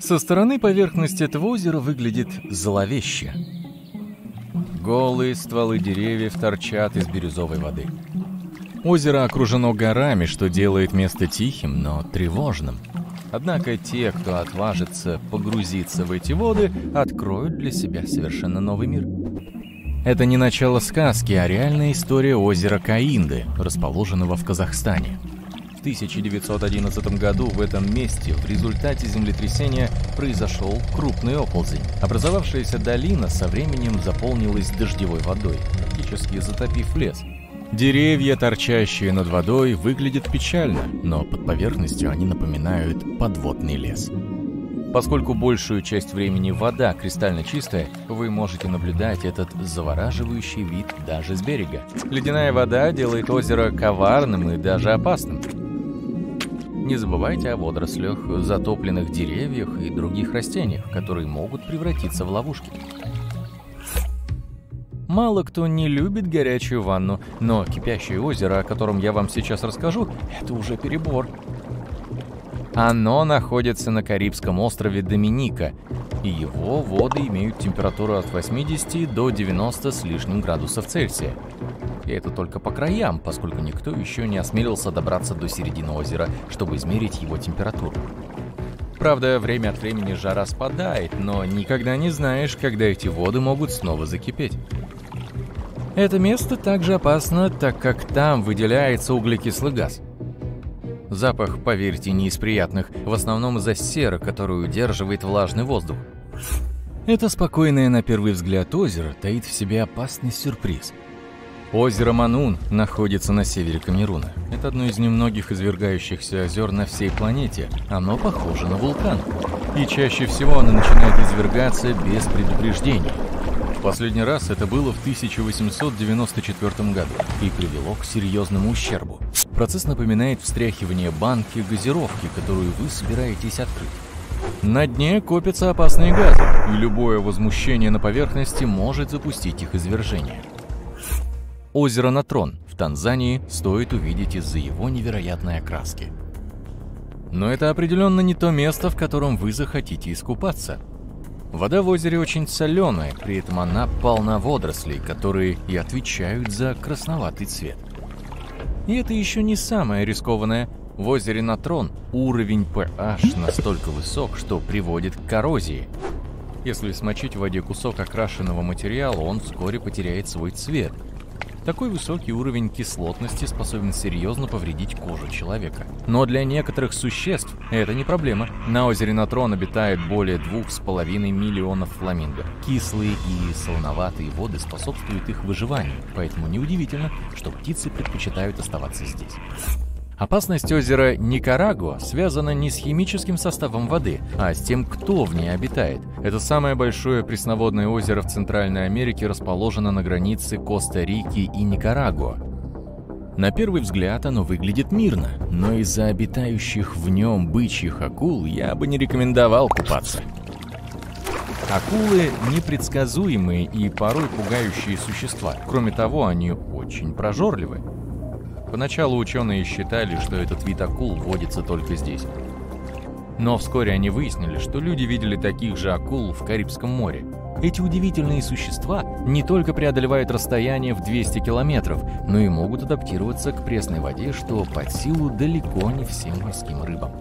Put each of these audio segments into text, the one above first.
Со стороны поверхность этого озера выглядит зловеще. Голые стволы деревьев торчат из бирюзовой воды. Озеро окружено горами, что делает место тихим, но тревожным. Однако те, кто отважится погрузиться в эти воды, откроют для себя совершенно новый мир. Это не начало сказки, а реальная история озера Каинды, расположенного в Казахстане. В 1911 году в этом месте в результате землетрясения произошел крупный оползень. Образовавшаяся долина со временем заполнилась дождевой водой, практически затопив лес. Деревья, торчащие над водой, выглядят печально, но под поверхностью они напоминают подводный лес. Поскольку большую часть времени вода кристально чистая, вы можете наблюдать этот завораживающий вид даже с берега. Ледяная вода делает озеро коварным и даже опасным. Не забывайте о водорослях, затопленных деревьях и других растениях, которые могут превратиться в ловушки. Мало кто не любит горячую ванну, но кипящее озеро, о котором я вам сейчас расскажу, это уже перебор. Оно находится на Карибском острове Доминика, и его воды имеют температуру от 80 до 90 с лишним градусов Цельсия. И это только по краям, поскольку никто еще не осмелился добраться до середины озера, чтобы измерить его температуру. Правда, время от времени жара спадает, но никогда не знаешь, когда эти воды могут снова закипеть. Это место также опасно, так как там выделяется углекислый газ. Запах, поверьте, не из приятных, в основном из-за серы, которую удерживает влажный воздух. Это спокойное на первый взгляд озеро таит в себе опасный сюрприз. Озеро Манун находится на севере Камеруна. Это одно из немногих извергающихся озер на всей планете. Оно похоже на вулкан. И чаще всего оно начинает извергаться без предупреждения. В последний раз это было в 1894 году и привело к серьезному ущербу. Процесс напоминает встряхивание банки газировки, которую вы собираетесь открыть. На дне копятся опасные газы, и любое возмущение на поверхности может запустить их извержение. Озеро Натрон в Танзании стоит увидеть из-за его невероятной окраски. Но это определенно не то место, в котором вы захотите искупаться. Вода в озере очень соленая, при этом она полна водорослей, которые и отвечают за красноватый цвет. И это еще не самое рискованное. В озере Натрон уровень pH настолько высок, что приводит к коррозии. Если смочить в воде кусок окрашенного материала, он вскоре потеряет свой цвет. Такой высокий уровень кислотности способен серьезно повредить кожу человека. Но для некоторых существ это не проблема. На озере Натрон обитает более 2,5 миллионов фламинго. Кислые и солоноватые воды способствуют их выживанию, поэтому неудивительно, что птицы предпочитают оставаться здесь. Опасность озера Никарагуа связана не с химическим составом воды, а с тем, кто в ней обитает. Это самое большое пресноводное озеро в Центральной Америке расположено на границе Коста-Рики и Никарагуа. На первый взгляд оно выглядит мирно, но из-за обитающих в нем бычьих акул я бы не рекомендовал купаться. Акулы – непредсказуемые и порой пугающие существа. Кроме того, они очень прожорливы. Поначалу ученые считали, что этот вид акул водится только здесь. Но вскоре они выяснили, что люди видели таких же акул в Карибском море. Эти удивительные существа не только преодолевают расстояние в 200 километров, но и могут адаптироваться к пресной воде, что под силу далеко не всем морским рыбам.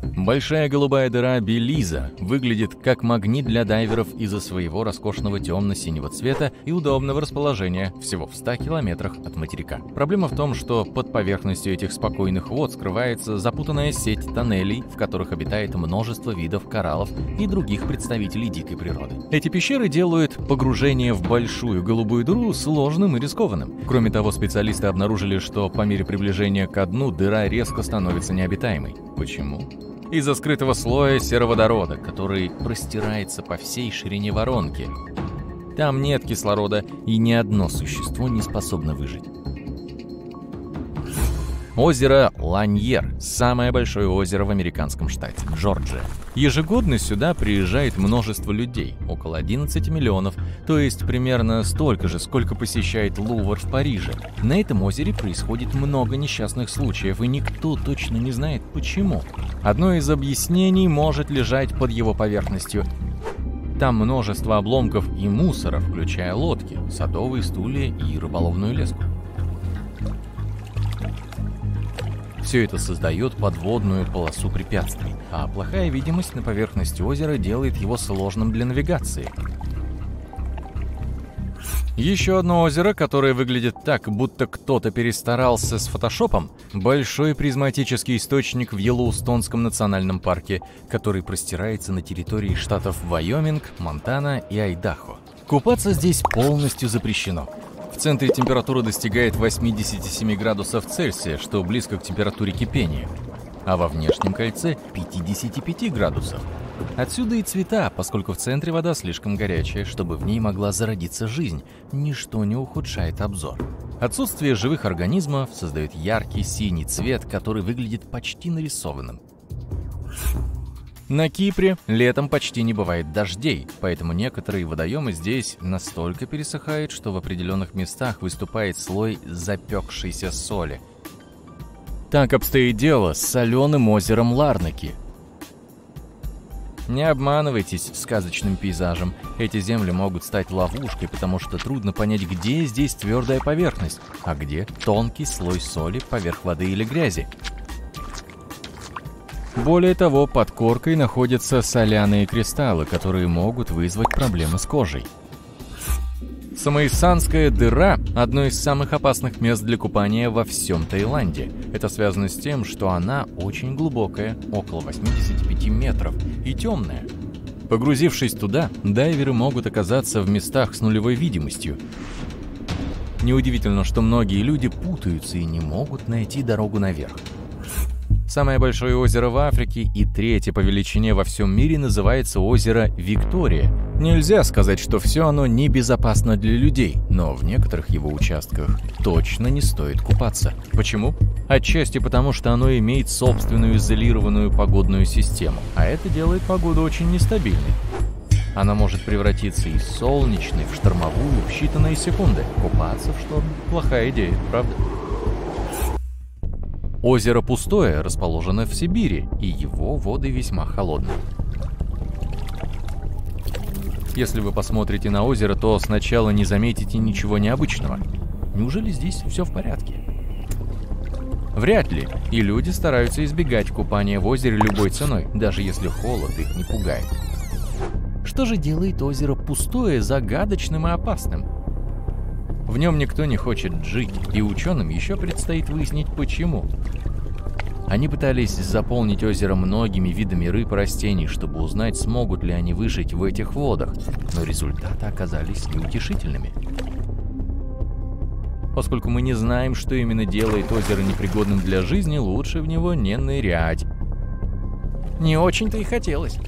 Большая голубая дыра Белиза выглядит как магнит для дайверов из-за своего роскошного темно-синего цвета и удобного расположения всего в 100 километрах от материка. Проблема в том, что под поверхностью этих спокойных вод скрывается запутанная сеть тоннелей, в которых обитает множество видов кораллов и других представителей дикой природы. Эти пещеры делают погружение в большую голубую дыру сложным и рискованным. Кроме того, специалисты обнаружили, что по мере приближения ко дну дыра резко становится необитаемой. Почему? Из-за скрытого слоя сероводорода, который простирается по всей ширине воронки. Там нет кислорода, и ни одно существо не способно выжить. Озеро Ланьер – самое большое озеро в американском штате Джорджия. Ежегодно сюда приезжает множество людей – около 11 миллионов, то есть примерно столько же, сколько посещает Лувр в Париже. На этом озере происходит много несчастных случаев, и никто точно не знает почему. Одно из объяснений может лежать под его поверхностью. Там множество обломков и мусора, включая лодки, садовые стулья и рыболовную леску. Все это создает подводную полосу препятствий, а плохая видимость на поверхности озера делает его сложным для навигации. Еще одно озеро, которое выглядит так, будто кто-то перестарался с фотошопом – большой призматический источник в Йеллоустонском национальном парке, который простирается на территории штатов Вайоминг, Монтана и Айдахо. Купаться здесь полностью запрещено. В центре температура достигает 87 градусов Цельсия, что близко к температуре кипения, а во внешнем кольце – 55 градусов. Отсюда и цвета, поскольку в центре вода слишком горячая, чтобы в ней могла зародиться жизнь, ничто не ухудшает обзор. Отсутствие живых организмов создает яркий синий цвет, который выглядит почти нарисованным. На Кипре летом почти не бывает дождей, поэтому некоторые водоемы здесь настолько пересыхают, что в определенных местах выступает слой запекшейся соли. Так обстоит дело с соленым озером Ларнаки. Не обманывайтесь сказочным пейзажем. Эти земли могут стать ловушкой, потому что трудно понять, где здесь твердая поверхность, а где тонкий слой соли поверх воды или грязи. Более того, под коркой находятся соляные кристаллы, которые могут вызвать проблемы с кожей. Самоисанская дыра – одно из самых опасных мест для купания во всем Таиланде. Это связано с тем, что она очень глубокая, около 85 метров, и темная. Погрузившись туда, дайверы могут оказаться в местах с нулевой видимостью. Неудивительно, что многие люди путаются и не могут найти дорогу наверх. Самое большое озеро в Африке и третье по величине во всем мире называется озеро Виктория. Нельзя сказать, что все оно небезопасно для людей, но в некоторых его участках точно не стоит купаться. Почему? Отчасти потому, что оно имеет собственную изолированную погодную систему, а это делает погоду очень нестабильной. Она может превратиться из солнечной в штормовую в считанные секунды. Купаться в шторм – плохая идея, правда? Озеро Пустое расположено в Сибири, и его воды весьма холодны. Если вы посмотрите на озеро, то сначала не заметите ничего необычного. Неужели здесь все в порядке? Вряд ли, и люди стараются избегать купания в озере любой ценой, даже если холод их не пугает. Что же делает озеро Пустое загадочным и опасным? В нем никто не хочет жить, и ученым еще предстоит выяснить, почему. Они пытались заполнить озеро многими видами рыб и растений, чтобы узнать, смогут ли они выжить в этих водах, но результаты оказались неутешительными. Поскольку мы не знаем, что именно делает озеро непригодным для жизни, лучше в него не нырять. Не очень-то и хотелось.